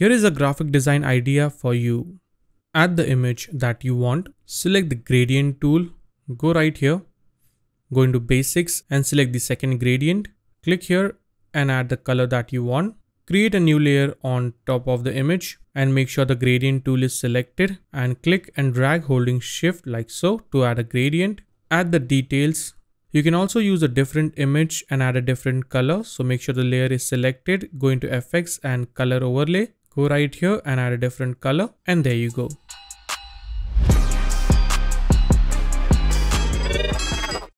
Here is a graphic design idea for you. Add the image that you want. Select the gradient tool. Go right here. Go into basics and select the second gradient. Click here and add the color that you want. Create a new layer on top of the image and make sure the gradient tool is selected and click and drag holding shift like so to add a gradient. Add the details. You can also use a different image and add a different color. So make sure the layer is selected. Go into FX and color overlay. Go right here and add a different color and there you go.